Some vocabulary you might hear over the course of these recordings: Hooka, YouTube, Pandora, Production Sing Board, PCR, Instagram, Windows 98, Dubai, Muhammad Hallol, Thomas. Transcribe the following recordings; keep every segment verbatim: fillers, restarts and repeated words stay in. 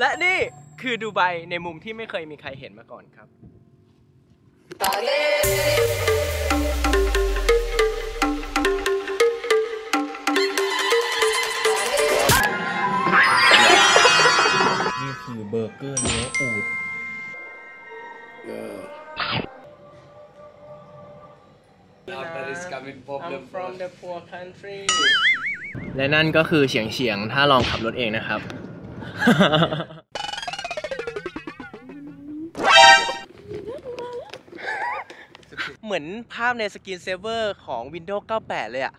และนี่คือดูไบในมุมที่ไม่เคยมีใครเห็นมาก่อนครับนี่คือเบอร์เกอร์เนื้ออูฐI'm from the poor country และนั่นก็คือเฉียงเฉียงถ้าลองขับรถเองนะครับเหมือนภาพในสกรีนเซเวอร์ของ Windows เก้าสิบแปด เลยอะ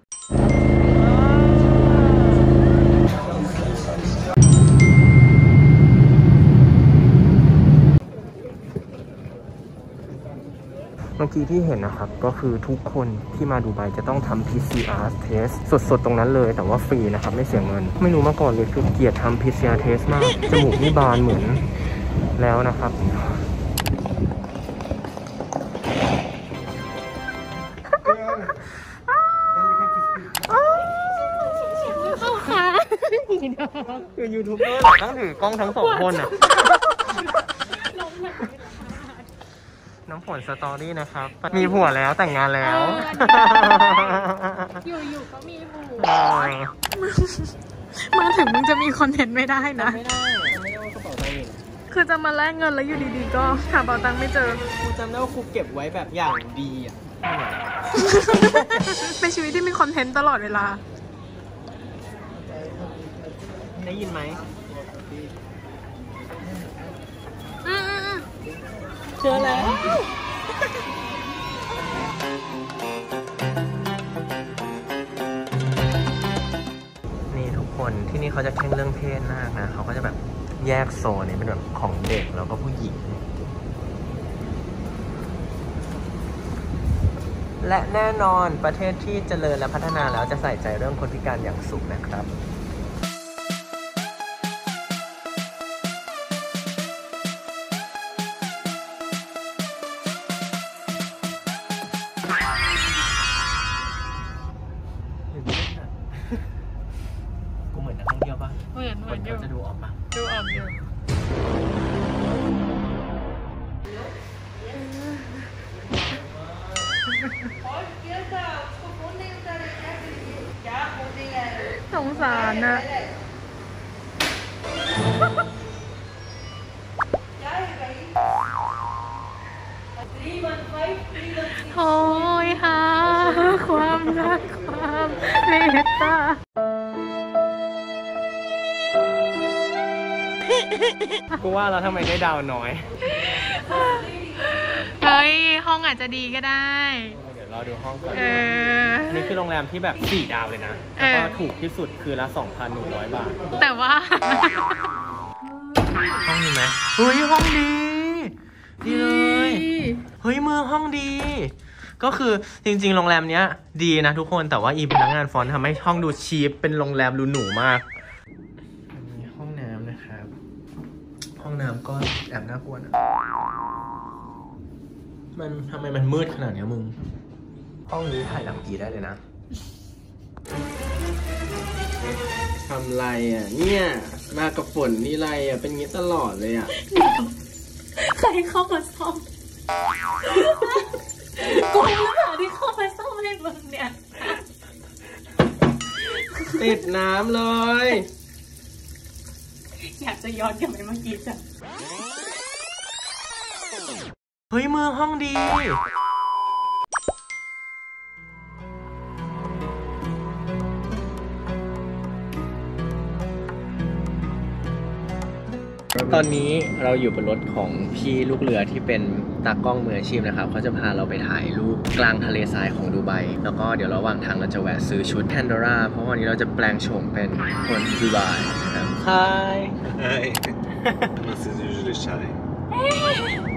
เมื่อกี้ที่เห็นนะครับก็คือทุกคนที่มาดูไบจะต้องทำ พี ซี อาร์ test สดๆตรงนั้นเลยแต่ว่าฟรีนะครับไม่เสียเงินไม่รู้มาก่อนเลยคือเกียรติทำ พี ซี อาร์ test มากจมูกนี่บานเหมือนแล้วนะครับคือยูทูบเบอร์ทั้งถือกล้องทั้งสองคนอ่ะน้ำฝนสตอรี่นะครับมีผัวแล้วแต่งงานแล้วอยู่อยู่ก็มีผัวมาถึงมึงจะมีคอนเทนต์ไม่ได้นะไม่ได้ไม่ได้กระเป๋าตังค์คือจะมาแลกเงินแล้วอยู่ดีๆก็หากระเป๋าตังค์ไม่เจอกูจำได้ว่ากูเก็บไว้แบบอย่างดีอ่ะเป็นชีวิตที่มีคอนเทนต์ตลอดเวลาได้ยินไหมเจอแล้วนี่ทุกคนที่นี่เขาจะเคร่งเรื่องเพศมากนะเขาก็จะแบบแยกโซนนี่เป็นแบบของเด็กแล้วก็ผู้หญิงและแน่นอนประเทศที่เจริญและพัฒนาแล้วจะใส่ใจเรื่องคนพิการอย่างสูงนะครับกูเหมือนนักท่องเที่ยวปะเหมือนเหมือนอยู่จะดูออกปะดูออกอยู่สงสารนะโอ้ยหาความรักความเมตตากูว่าเราทำไมได้ดาวน้อยเฮ้ยห้องอาจจะดีก็ได้เดี๋ยวรอดูห้องก่อนอันนี้คือโรงแรมที่แบบสี่ดาวเลยนะแล้วก็ถูกที่สุดคือละ สองพันหนึ่งร้อย บาทแต่ว่าห้องดีไหมเฮ้ยห้องดีดีเลยเฮ้ยมือห้องดีก็คือจริงๆโรงแรมเนี้ยดีนะทุกคนแต่ว่าอีพนักงานฟอนต์ทำให้ห้องดูชีพเป็นโรงแรมดูหรูมากห้องน้ำก็แอบน่ากลัวนะมันทำไมมันมืดขนาดนี้มึงห้องนี้ถ่ายลำกีได้เลยนะทำไรอ่ะเนี่ยมากับฝนนี่ไรอ่ะเป็นงี้ตลอดเลยอ่ะใครเข้ามาซ่อมกูหรือเปล่าที่เข้ามาซ่อมให้มึงเนี่ยติดน้ำเลยอยากจะย้อนกลับไปเมื่อกี้จ้ะเฮ้ยมือห้องดีตอนนี้เราอยู่บนรถของพี่ลูกเรือที่เป็นตากล้องมืออาชีพนะครับเขาจะพาเราไปถ่ายรูปกลางทะเลทรายของดูไบแล้วก็เดี๋ยวระหว่างทางเราจะแวะซื้อชุดแพนโดร่าเพราะวันนี้เราจะแปลงโฉมเป็นคนดูไบนะครับไฮไฮมันคือยูจิชาย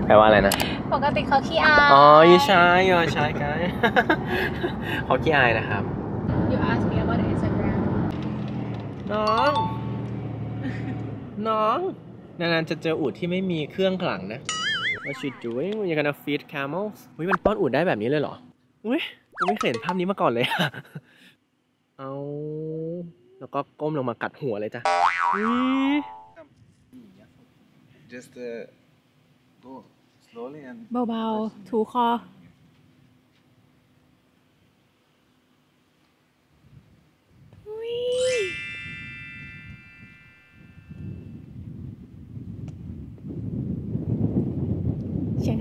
แปลว่าอะไรนะปกติเขาขี้อายอ๋อยูชายยูชายกันเขาขี้อายนะครับ You ask me about Instagram น้องน้องนานๆจะเจออูฐที่ไม่มีเครื่องขลังนะ What you doing? You gonna feed camels? อุ้ยมันป้อนอูฐได้แบบนี้เลยเหรออุ้ยกูไม่เคยเห็นภาพนี้มาก่อนเลยอะเอาแล้วก็ก้มลงมากัดหัวเลยจ้ะ just uh, go slowly and เบาๆถูคอเฉียงก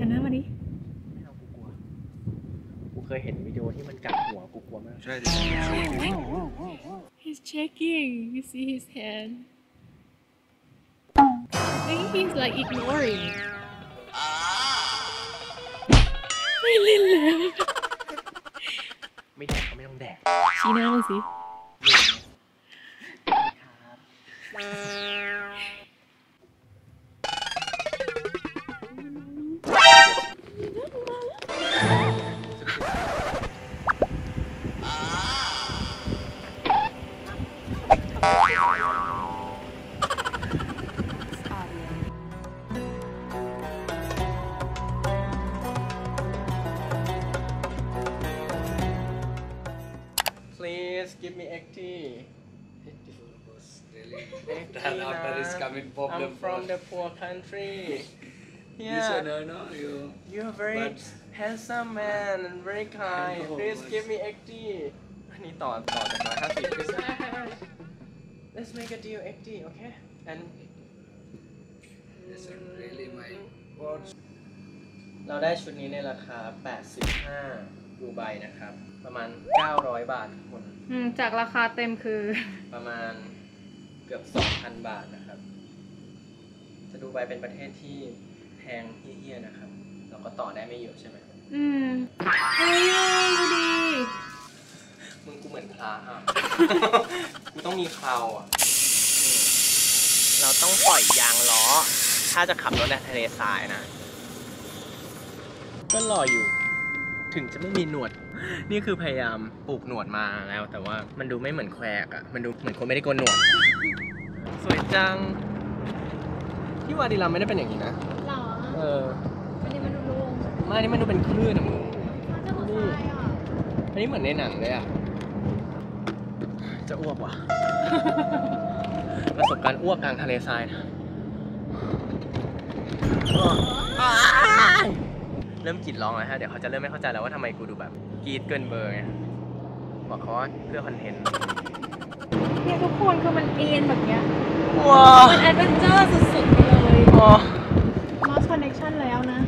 ันนะวันนี้ไม่เอากูกลัวกูเคยเห็นวิดีโอที่มันกัดหัวกูกลัวมากใช่ดิ He's checking you see his hand I think he's like ignoring ไม่เล่นแล้วไม่แดกก็ไม่ต้องแดกชี้หน้าเลยสิPlease give me eighty. I'm from the poor country. Yeah. You no, no, you. You're very handsome man and very kind. Please give me eighty. I need to add. Let's make a deal, eighty, okay? And. These are really my words. เราได้ชุดนี้ในราคาแปดสิบห้าดูไบนะครับประมาณเก้าร้อยบาททุกคนจากราคาเต็มคือประมาณเกือบ สองพัน บาทนะครับจะดูไบเป็นประเทศที่แพงเหี้ยๆนะครับเราก็ต่อได้ไม่เยอะใช่ไหมอืมเฮ้ยดูดีมึงกูเหมือนพลาอ่ะกูต้องมีเคราอ่ะเราต้องปล่อยยางล้อถ้าจะขับรถในทะเลทรายนะก็รออยู่ถึงจะไม่มีหนวดนี่คือพยายามปลูกหนวดมาแล้วแต่ว่ามันดูไม่เหมือนแควกอ่ะมันดูเหมือนคนไม่ได้โกนหนวดสวยจังที่วาดิลาไม่ได้เป็นอย่างนี้นะหรอเอออันนี้มันดูโล่งไม่อันนี้มันดูเป็นคลื่นอ่ะมึงอันนี้เหมือนในหนังเลยอ่ะจะอ้วกว่ะประสบการณ์อ้วกกลางทะเลทรายนะเริ่มกรีดร้องแล้วฮะเดี๋ยวเขาจะเริ่มไม่เข้าใจแล้วว่าทำไมกูดูแบบกรีดเกินเบอร์ไงบอกเขาเพื่อคอนเทนต์เนี่ยทุกคนคือมันเอียนแบบเนี้ยว้าวมันแอดเวนเจอร์สุดๆไปเลยอ๋อ lost connection แล้วนะ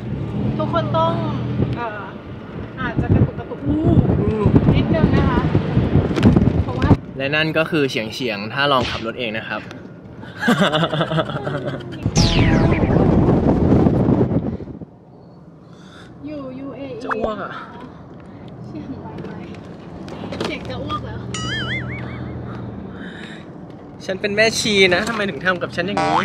ทุกคนต้องเอ่ออาจจะกระตุกกระตุกนิดนึงนะคะเพราะว่าและนั่นก็คือเฉียงเฉียงถ้าลองขับรถเองนะครับฉันเป็นแม่ชีนะทำไมถึงทำกับฉันอย่างนี้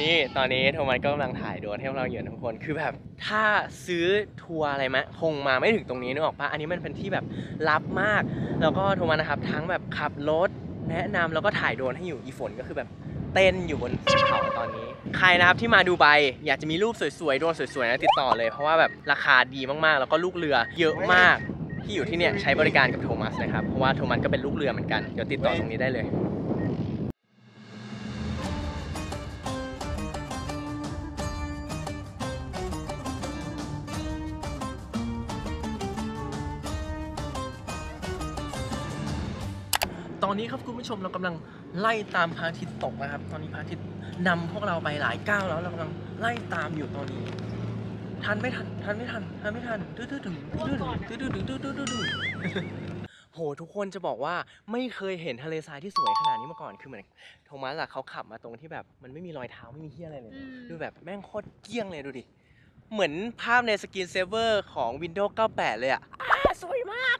นี่ตอนนี้โทมัสก็กำลังถ่ายโดรนให้เราอยู่ทุกคนคือแบบถ้าซื้อทัวร์อะไรมะคงมาไม่ถึงตรงนี้นึกออกปะอันนี้มันเป็นที่แบบลับมากแล้วก็โทมัสนะครับทั้งแบบขับรถแนะนำแล้วก็ถ่ายโดรนให้อยู่อีฝนก็คือแบบเต้นอยู่บนเขาตอนนี้ใครนะครับที่มาดูไบอยากจะมีรูปสวยๆโดรนสวยๆนะติดต่อเลยเพราะว่าแบบราคาดีมากๆแล้วก็ลูกเรือเยอะมากที่อยู่ที่เนี่ยใช้บริการกับโทมัสนะครับเพราะว่าโทมัสก็เป็นลูกเรือเหมือนกันเดี๋ยวติดต่อตรงนี้ได้เลยตอนนี้ครับคุณผู้ชมเรากำลังไล่ตามพระอาทิตย์ตกนะครับตอนนี้พระอาทิตย์นำพวกเราไปหลายก้าวแล้วเรากำลังไล่ตามอยู่ตอนนี้ทันไม่ทันทันไม่ทันทันไม่ทันดื้อดื้อดื้อดื้อดื้อดื้อดื้อดื้อดื้อดื้อโหทุกคนจะบอกว่าไม่เคยเห็นทะเลทรายที่สวยขนาดนี้มาก่อนคือเหมือนโทมัสอะเขาขับมาตรงที่แบบมันไม่มีรอยเท้าไม่มีเหี้ยอะไรเลยดูแบบแม่งโคตรเกี้ยงเลยดูดิเหมือนภาพในสกรีนเซเวอร์ของ Windows เก้าสิบแปด เลยอะสวยมาก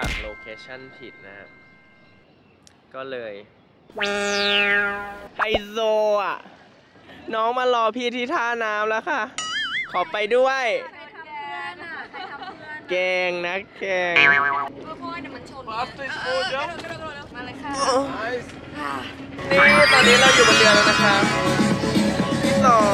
ปักโลเคชั่นผิดนะก็เลยไฮโซอ่ะน้องมารอพี่ที่ท่าน้ำแล้วค่ะขอไปด้วยแกงนะแกงพ่อเดี๋ยวมันชนมาเลยค่ะนี่ตอนนี้เราอยู่บนเรือแล้วนะคะพี่สอง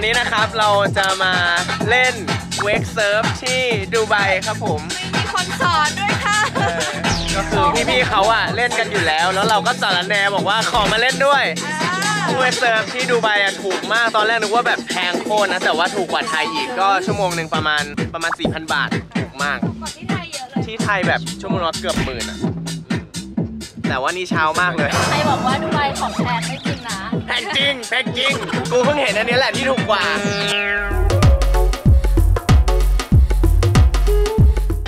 วันนี้นะครับเราจะมาเล่นเวกเซิร์ฟที่ดูไบครับผมมีคนสอนด้วยค่ะก็คือพี่ๆเขาอะเล่นกันอยู่แล้วแล้วเราก็สารแนบอกว่าขอมาเล่นด้วยเวกเซิร์ฟที่ดูไบอะถูกมากตอนแรกนึกว่าแบบแพงโคตรนะแต่ว่าถูกกว่าไทยอีกก็ชั่วโมงหนึ่งประมาณประมาณ สี่พัน บาทถูกมากที่ไทยเยอะเลยที่ไทยแบบชั่วโมงละเกือบหมื่นอะแต่ว่านี่เช้ามากเลยใครบอกว่าดูไบของแพงไม่จริงนะแพงจริงแพงจริงกูเพิ่งเห็นอันนี้แหละที่ถูกกว่า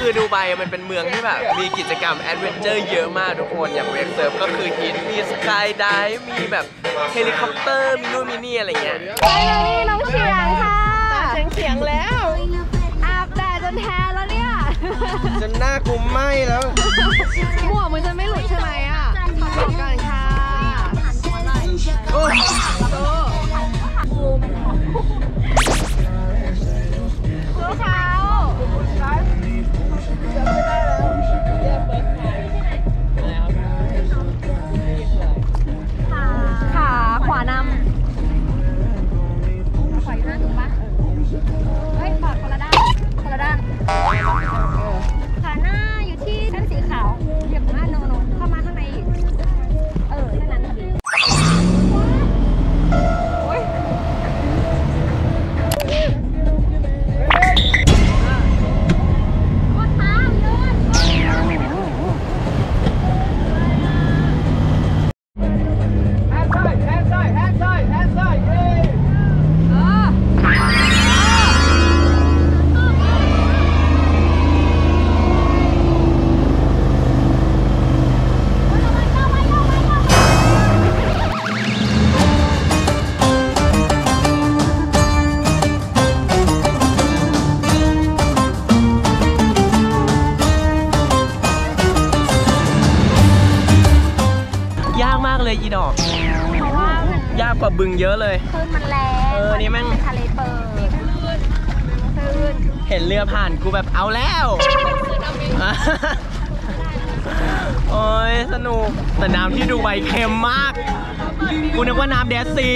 คือดูไบมันเป็นเมืองที่แบบมีกิจกรรมแอดเวนเจอร์เยอะมากทุกคนอย่างเวกเซิร์ฟก็คือฮิตมีสกายไดฟ์มีแบบเฮลิคอปเตอร์มีนู่นมีนี่อะไรเงี้ยไปแล้วนี่น้องเฉียงค่ะเฉียงเฉียงแล้วอาบแดดจนแท้แล้วเนี่ยจนหน้ากูไหม้แล้วหัวมันจะไม่หลุดใช่ไหมอ่ะขอบกันค่ะโอ้อีดอกเพราะว่ามันยากกว่าบึงเยอะเลยคลื่นมันแรงเออนี่แม่งทะเลเปิดเห็นเรือผ่านกูแบบเอาแล้วโอ้ยสนุกแต่น้ำที่ดูไบเค็มมากกูนึกว่าน้ำแดดซี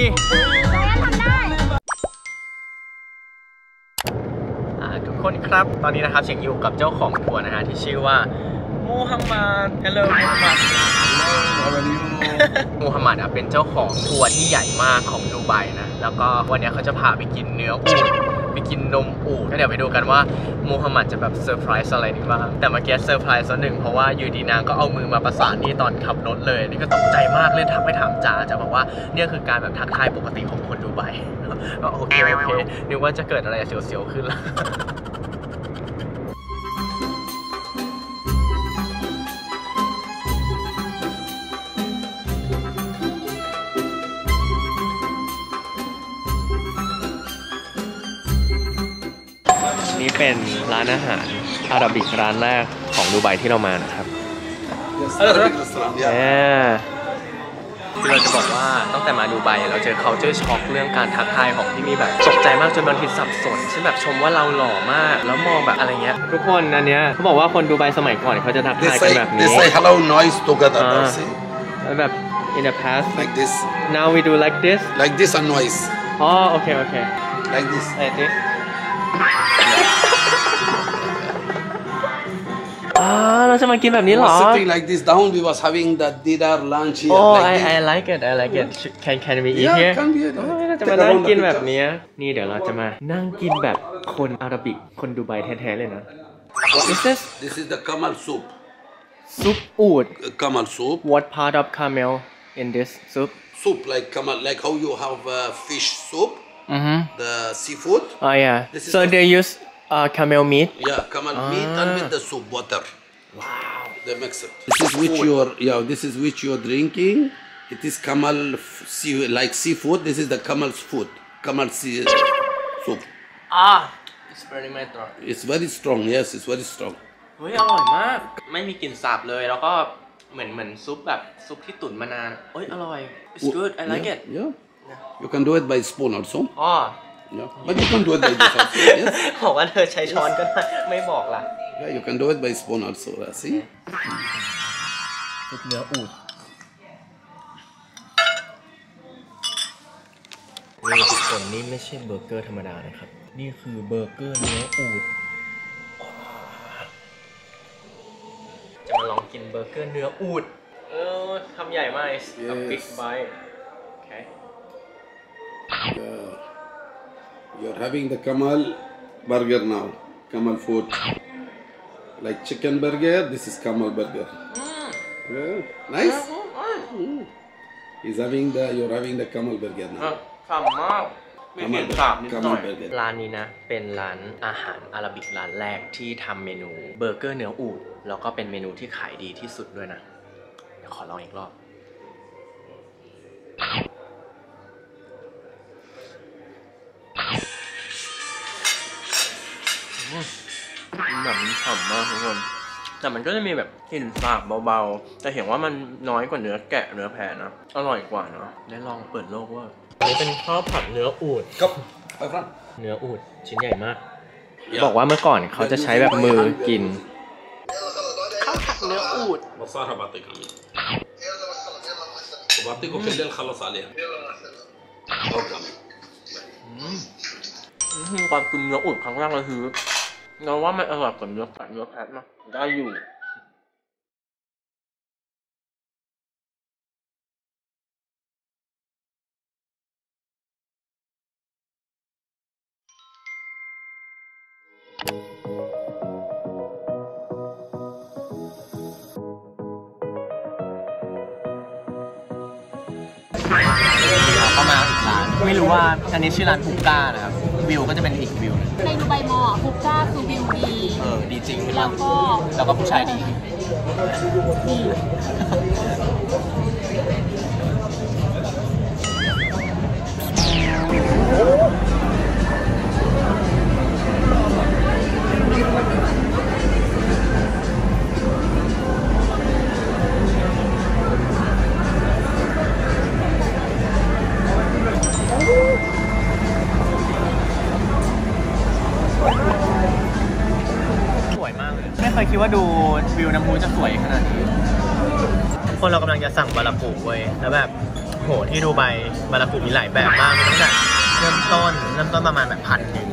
ทุกคนครับตอนนี้นะครับเฉียงอยู่กับเจ้าของทัวร์นะฮะที่ชื่อว่ามูฮัมหมัด ฮัลโหล มูฮัมหมัด มูฮัมหมัดเป็นเจ้าของทัวร์ที่ใหญ่มากของดูไบนะแล้วก็วันนี้เขาจะพาไปกินเนื้ออูฐไปกินนมอูฐก็เดี๋ยวไปดูกันว่ามูฮัมหมัดจะแบบเซอร์ไพรส์อะไรนี่บ้างแต่เมื่อกี้เซอร์ไพรส์ซะหนึ่งเพราะว่าอยู่ดีนางก็เอามือมาประสานนี่ตอนขับรถเลยนี่ก็ตกใจมากเลยทักไปถามจ๋าจะบอกว่าเนี่ยคือการแบบทักทายปกติของคนดูไบก็โอเคโอเคนึกว่าจะเกิดอะไรเสียวๆขึ้นละนี่เป็นร้านอาหารอาหรับิกร้านแรกของดูไบที่เรามานะครับคือเราจะบอกว่าตั้งแต่มาดูไบเราเจอ culture shock เรื่องการทักทายของที่นี่แบบตกใจมากจนบางทีสับสนฉันแบบชมว่าเราหล่อมากแล้วมองแบบอะไรเงี้ยทุกคนอันเนี้ยเขาบอกว่าคนดูไบสมัยก่อนเขาจะทักทายกันแบบนี้ hello nice together แบบ in the past like this now we do like this like this and noise อ๋อโอเคโอเค like this like this Ah, we were eating like this. We were sitting like this down. We was having the dinner, lunch here. Oh, I I like it. I like it. Can can we eat here? Yeah, can we eat? เราจะมานั่งกินแบบนี้นี่เดี๋ยวเราจะมานั่งกินแบบคนอาหรับิกคนดูไบแท้ๆเลยนะ What is this? This is the camel soup. Soup oud. Camel soup. What part of camel in this soup? Soup like camel, like how you have fish soup. Mm-hmm. The seafood. Oh yeah. So they use uh, camel meat. Yeah, camel ah. meat and with the soup water. Wow. They mix it. This is which you are. Yeah, this is which you are drinking. It is camel sea like seafood. This is the camel's food. Camel sea soup. Ah, it's very strong. It's very strong. Yes, it's very strong. เฮ้ยอร่อยมากไม่มีกลิ่นสาบเลยแล้วก็เหมือนเหมือนซุปแบบซุปที่ตุ๋นมานานเฮ้ยอร่อย It's good. I like it. Yeah.You can do it by spoon also. Oh. Yeah. But you can do it by this also. Yes. บอกว่าเธอใช้ช้อนก็ได้ไม่บอกล่ะ Yeah, you can do it by spoon also. See. เนื้ออูฐ ส่วนนี้ไม่ใช่เบอร์เกอร์ธรรมดานะครับนี่คือเบอร์เกอร์เนื้ออูฐจะมาลองกินเบอร์เกอร์เนื้ออูฐเออทำใหญ่มาก a big bite okay you're having the Kamal burger now Kamal food like chicken burger this is Kamal burger yeah nice he's having the you're having the Kamal burger nowขำมากมีเกล็ดขำนิดหน่อยร้านนี้นะเป็นร้านอาหารอาหรับิกร้านแรกที่ทำเมนูเบอร์เกอร์เนื้ออูฐแล้วก็เป็นเมนูที่ขายดีที่สุดด้วยนะเดี๋ยวขอลองอีกรอบหนังฉ่ำมากทุกคนแต่มันก็จะมีแบบกลิ่นสาบเบาๆแต่เห็นว่ามันน้อยกว่าเนื้อแกะเนื้อแพะนะอร่อยกว่าเนาะได้ลองเปิดโลกว่าอันนี้เป็นข้าวผัดเนื้ออูฐครับเนื้ออูฐชิ้นใหญ่มากบอกว่าเมื่อก่อนเขาจะใช้แบบมือกินข้าวผัดเนื้ออูฐความกินเนื้ออูฐครั้งแรกเลยคือเราว่ามันอร่อยกว่าเนื้อสัตว์เนื้อแพะมากได้อยู่เราเข้ามาอีกร้านไม่รู้ว่าอันนี้ชื่อร้านฮุกก้านะครับวิวก็จะเป็นอีกวิวในดูไบมอฮุกก้าคือวิวดีเออดีจริงแล้วก็แล้วก็ผู้ชายดีดีคิดว่าดูวิวน้ำพุจะสวยขนาดนี้ทุกคนเรากำลังจะสั่งบารากุเว้ยแล้วแบบโหที่ดูไบบารากุมีหลายแบบมากมีตั้งแต่เริ่มต้นเริ่มต้นประมาณแบบพันหนึ่ง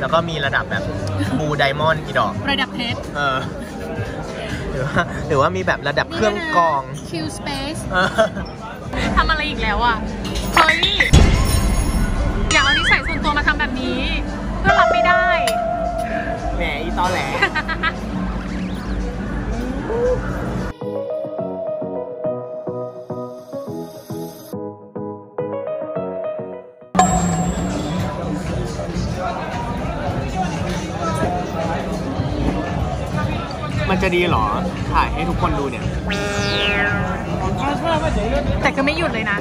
แล้วก็มีระดับแบบบูไดมอนด์กี่ดอกระดับเพชรเออหรือว่าหรือว่ามีแบบระดับเครื่องกรองคิวสเปซทำอะไรอีกแล้วอ่ะเฮ้ยอย่าเอานิสัยส่วนตัวมาทำแบบนี้ก็รับไม่ได้แหมอีตอแหลมันจะดีหรอถ่ายให้ทุกคนดูเนี่ยแต่ก็ไม่หยุดเลยนะ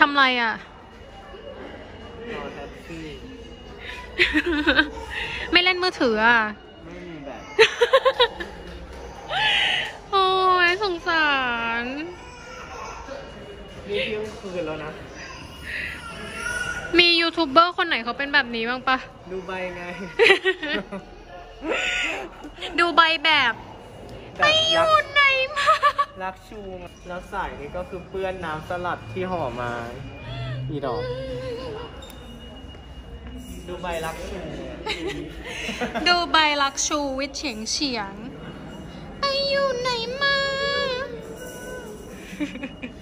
ทำไรอ่ะไม่เล่นมือถืออ่ะไม่มีแบบโอ้ยสงสารนี่เที่ยงคืนแล้วนะมียูทูบเบอร์คนไหนเขาเป็นแบบนี้บ้างปะดูใบไงดูใบแบบไปอยู่ไหนมารักชูแล้วสายนี่ก็คือเปื้อนน้ำสลัดที่ห่อมาอีดอกดูใบรักชูดูใบรักชูวิทย์เฉียงเฉียงไปอยู่ไหนมา